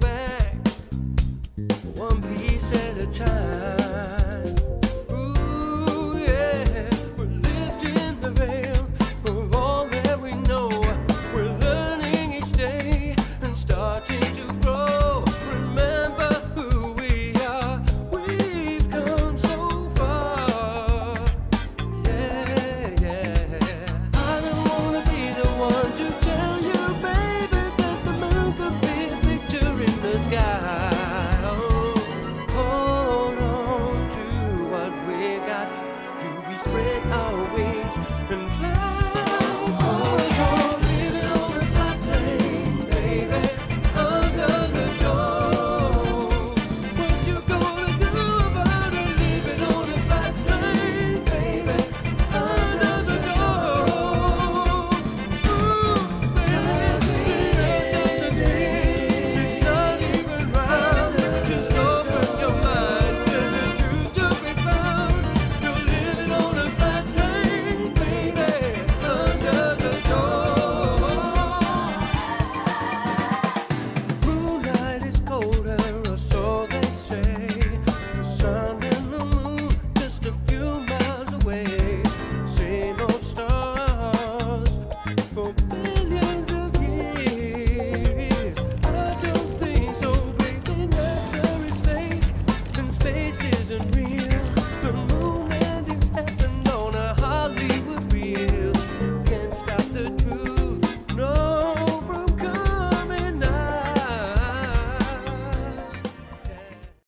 Back one piece at a time.